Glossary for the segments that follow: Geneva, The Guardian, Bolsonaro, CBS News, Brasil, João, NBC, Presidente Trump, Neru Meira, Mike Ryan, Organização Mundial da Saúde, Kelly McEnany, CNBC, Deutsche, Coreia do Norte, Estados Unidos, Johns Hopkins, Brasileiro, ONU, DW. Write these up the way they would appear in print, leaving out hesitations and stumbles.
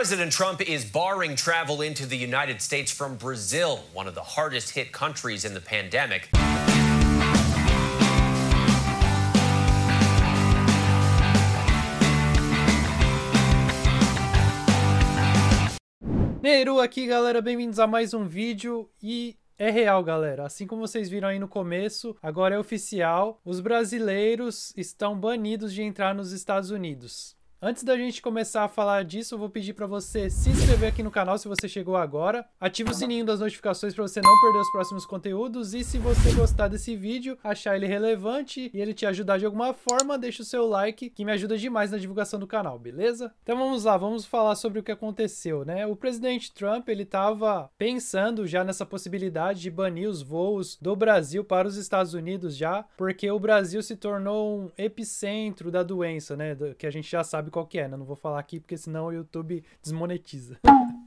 President Trump is barring travel into the United States from Brazil, one of the hardest hit countries in the pandemic. Neru aqui, galera, bem-vindos a mais um vídeo e é real, galera. Assim como vocês viram aí no começo, agora é oficial, os brasileiros estão banidos de entrar nos Estados Unidos. Antes da gente começar a falar disso, eu vou pedir para você se inscrever aqui no canal se você chegou agora. Ativa o sininho das notificações para você não perder os próximos conteúdos. E se você gostar desse vídeo, achar ele relevante e ele te ajudar de alguma forma, deixa o seu like, que me ajuda demais na divulgação do canal, beleza? Então vamos lá, vamos falar sobre o que aconteceu, né? O presidente Trump, ele estava pensando já nessa possibilidade de banir os voos do Brasil para os Estados Unidos já, porque o Brasil se tornou um epicentro da doença, né? Que a gente já sabe qual que é, né? Não vou falar aqui porque senão o YouTube desmonetiza.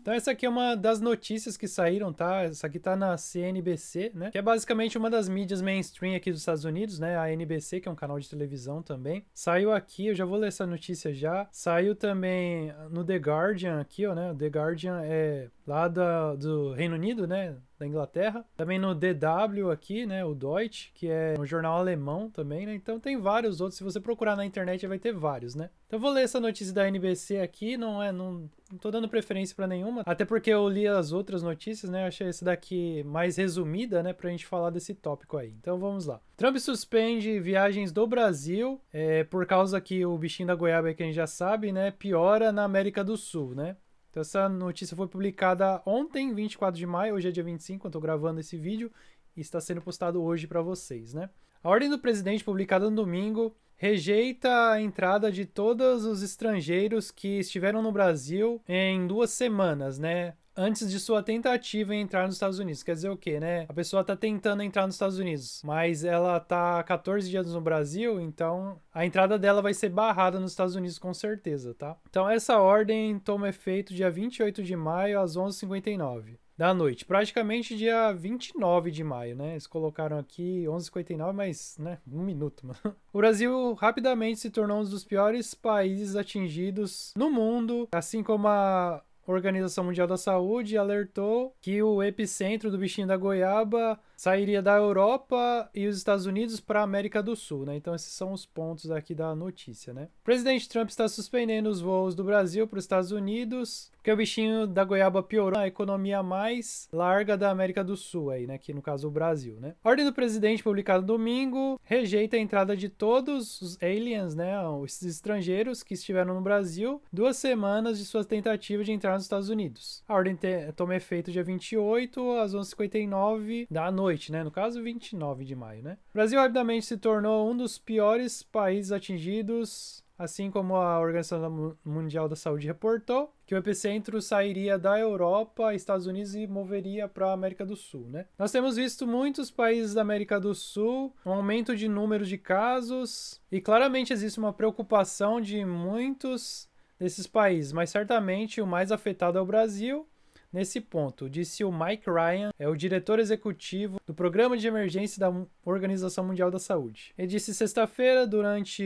Então essa aqui é uma das notícias que saíram, tá? Essa aqui tá na CNBC, né? Que é basicamente uma das mídias mainstream aqui dos Estados Unidos, né? A NBC, que é um canal de televisão também. Saiu aqui, eu já vou ler essa notícia já. Saiu também no The Guardian aqui, ó, né? O The Guardian é lá do Reino Unido, né? Da Inglaterra. Também no DW aqui, né? O Deutsche, que é um jornal alemão também, né? Então tem vários outros. Se você procurar na internet, vai ter vários, né? Então eu vou ler essa notícia da NBC aqui. Não tô dando preferência pra nenhuma. Até porque eu li as outras notícias, né? Eu achei essa daqui mais resumida, né? Pra gente falar desse tópico aí. Então vamos lá. Trump suspende viagens do Brasil por causa que o bichinho da goiaba, que a gente já sabe, né? Piora na América do Sul, né? Então essa notícia foi publicada ontem, 24 de maio, hoje é dia 25, eu tô gravando esse vídeo e está sendo postado hoje para vocês, né? A ordem do presidente, publicada no domingo, rejeita a entrada de todos os estrangeiros que estiveram no Brasil em 2 semanas, né? Antes de sua tentativa em entrar nos Estados Unidos. Quer dizer o quê, né? A pessoa tá tentando entrar nos Estados Unidos, mas ela tá 14 dias no Brasil, então a entrada dela vai ser barrada nos Estados Unidos com certeza, tá? Então essa ordem toma efeito dia 28 de maio às 11h59 da noite. Praticamente dia 29 de maio, né? Eles colocaram aqui 11h59, mas, né? Um minuto, mano. O Brasil rapidamente se tornou um dos piores países atingidos no mundo, assim como a Organização Mundial da Saúde alertou que o epicentro do bichinho da goiaba sairia da Europa e os Estados Unidos para a América do Sul, né? Então esses são os pontos aqui da notícia, né? O presidente Trump está suspendendo os voos do Brasil para os Estados Unidos porque o bichinho da goiaba piorou a economia mais larga da América do Sul aí, né? Que no caso o Brasil, né? A ordem do presidente publicada domingo rejeita a entrada de todos os aliens, né? Os estrangeiros que estiveram no Brasil 2 semanas de sua tentativa de entrar nos Estados Unidos. A ordem toma efeito dia 28 às 11h59 da noite, né? No caso, 29 de maio, né? O Brasil rapidamente se tornou um dos piores países atingidos, assim como a Organização Mundial da Saúde reportou, que o epicentro sairia da Europa, Estados Unidos e moveria para a América do Sul, né? Nós temos visto muitos países da América do Sul, um aumento de número de casos, e claramente existe uma preocupação de muitos desses países, mas certamente o mais afetado é o Brasil nesse ponto, disse o Mike Ryan, é o diretor executivo do Programa de Emergência da Organização Mundial da Saúde. Ele disse sexta-feira, durante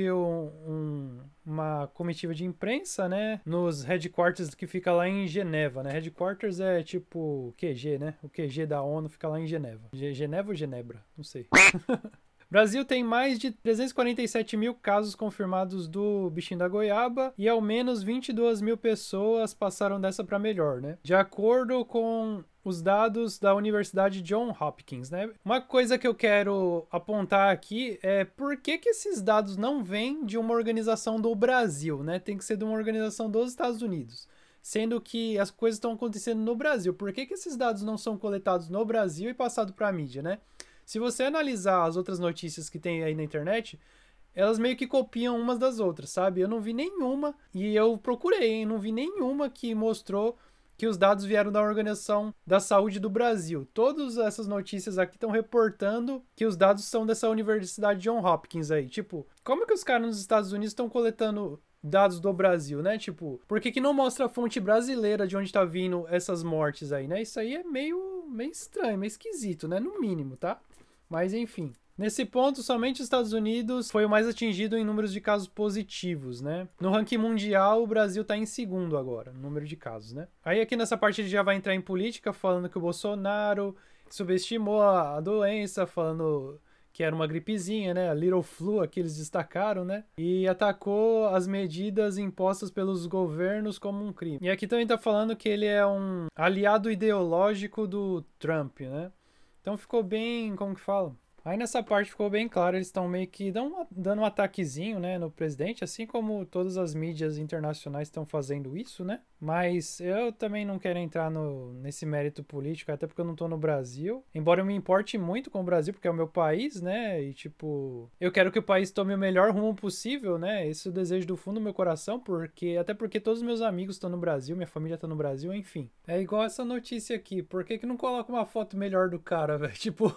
uma comitiva de imprensa, né, nos headquarters que fica lá em Geneva, né? Headquarters é tipo QG, né? O QG da ONU fica lá em Geneva. Geneva ou Genebra? Não sei. Brasil tem mais de 347 mil casos confirmados do bichinho da goiaba e ao menos 22 mil pessoas passaram dessa para melhor, né? De acordo com os dados da Universidade Johns Hopkins, né? Uma coisa que eu quero apontar aqui é por que esses dados não vêm de uma organização do Brasil, né? Tem que ser de uma organização dos Estados Unidos, sendo que as coisas estão acontecendo no Brasil. Por que esses dados não são coletados no Brasil e passados para a mídia, né? Se você analisar as outras notícias que tem aí na internet, elas meio que copiam umas das outras, sabe? Eu não vi nenhuma, e eu procurei, hein? Não vi nenhuma que mostrou que os dados vieram da Organização da Saúde do Brasil. Todas essas notícias aqui estão reportando que os dados são dessa Universidade Johns Hopkins aí. Tipo, como que os caras nos Estados Unidos estão coletando dados do Brasil, né? Tipo, por que não mostra a fonte brasileira de onde tá vindo essas mortes aí, né? Isso aí é meio estranho, meio esquisito, né? No mínimo, tá? Mas enfim, Nesse ponto, somente os Estados Unidos foi o mais atingido em números de casos positivos, né? No ranking mundial, o Brasil tá em segundo agora, no número de casos, né? Aí aqui nessa parte ele já vai entrar em política, falando que o Bolsonaro subestimou a doença, falando que era uma gripezinha, né? A little flu, aqui eles destacaram, né? E atacou as medidas impostas pelos governos como um crime. E aqui também tá falando que ele é um aliado ideológico do Trump, né? Então ficou bem, como que fala? Aí nessa parte ficou bem claro, eles estão meio que dando um ataquezinho, né, no presidente, assim como todas as mídias internacionais estão fazendo isso, né? Mas eu também não quero entrar nesse mérito político, até porque eu não tô no Brasil. Embora eu me importe muito com o Brasil, porque é o meu país, né? E tipo, eu quero que o país tome o melhor rumo possível, né? Esse é o desejo do fundo do meu coração, até porque todos os meus amigos estão no Brasil, minha família tá no Brasil, enfim. É igual essa notícia aqui, por que que não coloca uma foto melhor do cara, velho? Tipo,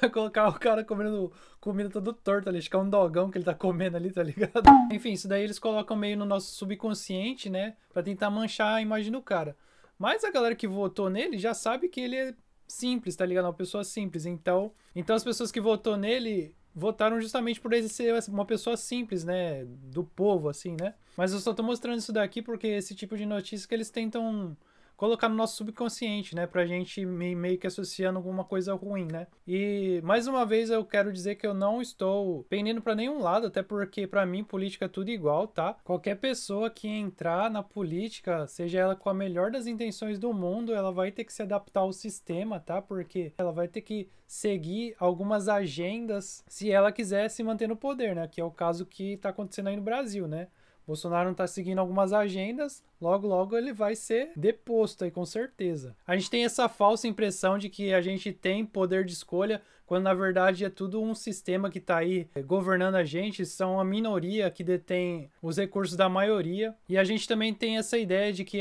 vai colocar o cara comendo comida todo torto ali, acho que é um dogão que ele tá comendo ali, tá ligado? Enfim, isso daí eles colocam meio no nosso subconsciente, né? Pra tentar manchar a imagem do cara. Mas a galera que votou nele já sabe que ele é simples, tá ligado? Uma pessoa simples. Então as pessoas que votou nele votaram justamente por ele ser uma pessoa simples, né? Do povo, assim, né? Mas eu só tô mostrando isso daqui porque esse tipo de notícia que eles tentam colocar no nosso subconsciente, né? Pra gente meio que associando alguma coisa ruim, né? E, mais uma vez, eu quero dizer que eu não estou pendendo pra nenhum lado, até porque, pra mim, política é tudo igual, tá? Qualquer pessoa que entrar na política, seja ela com a melhor das intenções do mundo, ela vai ter que se adaptar ao sistema, tá? Porque ela vai ter que seguir algumas agendas se ela quiser se manter no poder, né? Que é o caso que tá acontecendo aí no Brasil, né? Bolsonaro não tá seguindo algumas agendas, logo, logo ele vai ser deposto aí, com certeza. A gente tem essa falsa impressão de que a gente tem poder de escolha, quando na verdade é tudo um sistema que tá aí governando a gente, são a minoria que detém os recursos da maioria. E a gente também tem essa ideia de que,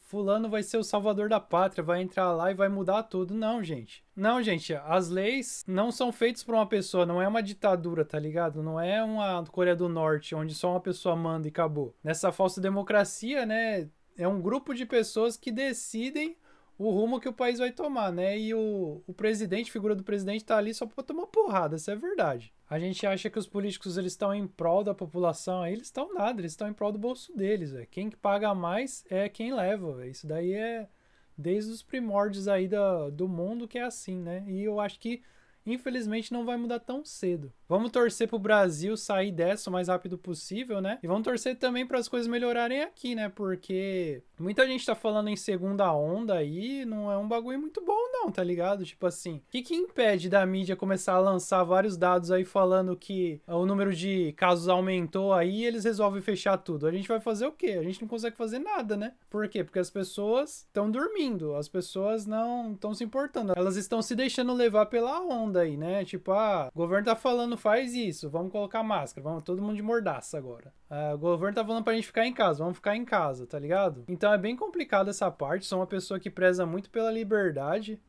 fulano vai ser o salvador da pátria, vai entrar lá e vai mudar tudo. Não, gente. Não, gente, as leis não são feitas por uma pessoa, não é uma ditadura, tá ligado? Não é uma Coreia do Norte, onde só uma pessoa manda e acabou. Nessa falsa democracia, né, é um grupo de pessoas que decidem o rumo que o país vai tomar, né? E o presidente, figura do presidente, tá ali só pra tomar porrada, isso é verdade. A gente acha que os políticos, eles estão em prol da população, aí eles estão nada, eles estão em prol do bolso deles, véio. Quem paga mais é quem leva, véio. Isso daí é desde os primórdios aí do mundo que é assim, né? E eu acho que, infelizmente, não vai mudar tão cedo. Vamos torcer pro Brasil sair dessa o mais rápido possível, né? E vamos torcer também para as coisas melhorarem aqui, né? Porque muita gente tá falando em segunda onda aí, não é um bagulho muito bom não, tá ligado? Tipo assim, o que impede da mídia começar a lançar vários dados aí falando que o número de casos aumentou aí e eles resolvem fechar tudo? A gente vai fazer o quê? A gente não consegue fazer nada, né? Por quê? Porque as pessoas estão dormindo, as pessoas não estão se importando, elas estão se deixando levar pela onda aí, né? Tipo, o governo tá falando, faz isso, vamos colocar máscara, vamos todo mundo de mordaça agora. O governo tá falando pra gente ficar em casa, vamos ficar em casa, tá ligado? Então é bem complicado essa parte, sou uma pessoa que preza muito pela liberdade,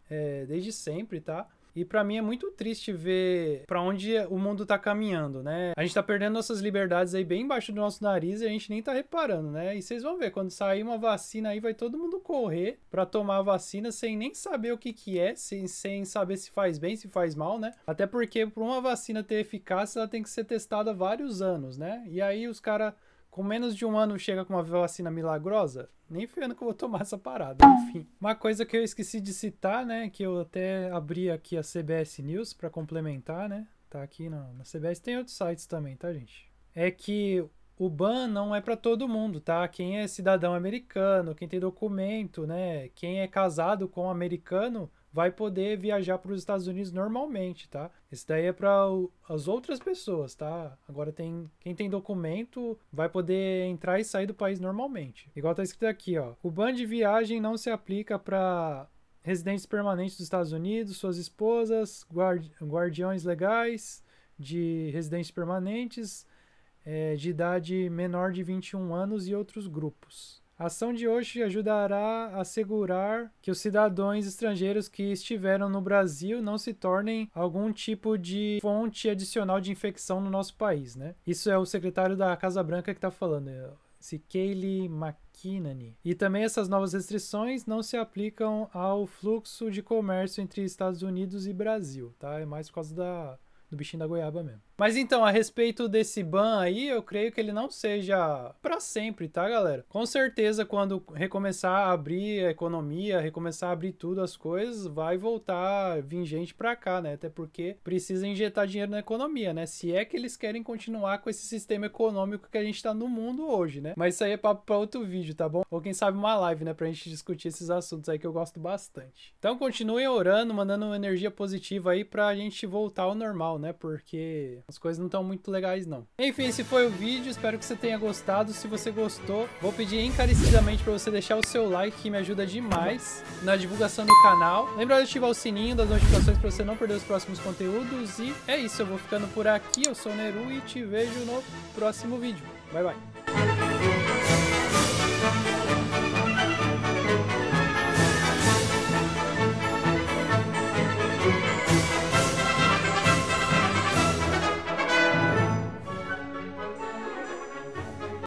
desde sempre, tá? E pra mim é muito triste ver pra onde o mundo tá caminhando, né? A gente tá perdendo nossas liberdades aí bem embaixo do nosso nariz e a gente nem tá reparando, né? E vocês vão ver, quando sair uma vacina aí, vai todo mundo correr pra tomar a vacina sem nem saber o que é, sem saber se faz bem, se faz mal, né? Até porque pra uma vacina ter eficácia, ela tem que ser testada há vários anos, né? E aí os caras com menos de um ano chega com uma vacina milagrosa? Nem ferrando que eu vou tomar essa parada, enfim. Uma coisa que eu esqueci de citar, né, que eu até abri aqui a CBS News pra complementar, né, tá aqui na CBS, tem outros sites também, tá, gente? É que o ban não é pra todo mundo, tá? Quem é cidadão americano, quem tem documento, né, quem é casado com um americano vai poder viajar para os Estados Unidos normalmente, tá? Isso daí é para as outras pessoas, tá? Agora quem tem documento vai poder entrar e sair do país normalmente. Igual tá escrito aqui, ó. O ban de viagem não se aplica para residentes permanentes dos Estados Unidos, suas esposas, guardiões legais de residentes permanentes, de idade menor de 21 anos e outros grupos. A ação de hoje ajudará a assegurar que os cidadãos estrangeiros que estiveram no Brasil não se tornem algum tipo de fonte adicional de infecção no nosso país, né? Isso é o secretário da Casa Branca que tá falando, esse Kelly McEnany. E também essas novas restrições não se aplicam ao fluxo de comércio entre Estados Unidos e Brasil, tá? É mais por causa da do bichinho da goiaba mesmo. Mas então, a respeito desse ban aí, eu creio que ele não seja pra sempre, tá, galera? Com certeza, quando recomeçar a abrir a economia, recomeçar a abrir tudo, as coisas, vai voltar, vir gente pra cá, né? Até porque precisa injetar dinheiro na economia, né? Se é que eles querem continuar com esse sistema econômico que a gente tá no mundo hoje, né? Mas isso aí é papo pra outro vídeo, tá bom? Ou quem sabe uma live, né? Pra gente discutir esses assuntos aí que eu gosto bastante. Então, continuem orando, mandando energia positiva aí pra gente voltar ao normal, né? Porque as coisas não estão muito legais, não. Enfim, esse foi o vídeo. Espero que você tenha gostado. Se você gostou, vou pedir encarecidamente para você deixar o seu like, que me ajuda demais na divulgação do canal. Lembra de ativar o sininho das notificações para você não perder os próximos conteúdos. E é isso, eu vou ficando por aqui. Eu sou o Neru e te vejo no próximo vídeo. Bye, bye.